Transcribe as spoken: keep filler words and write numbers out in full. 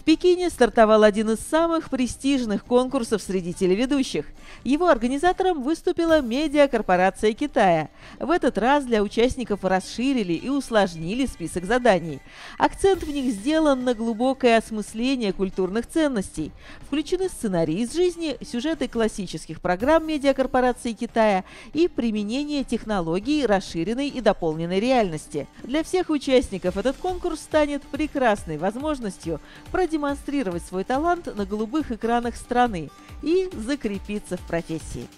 В Пекине стартовал один из самых престижных конкурсов среди телеведущих. Его организатором выступила Медиакорпорация Китая. В этот раз для участников расширили и усложнили список заданий. Акцент в них сделан на глубокое осмысление культурных ценностей. Включены сценарии из жизни, сюжеты классических программ Медиакорпорации Китая и применение технологий расширенной и дополненной реальности. Для всех участников этот конкурс станет прекрасной возможностью продемонстрировать свой талант на голубых экранах страны и закрепиться в профессии.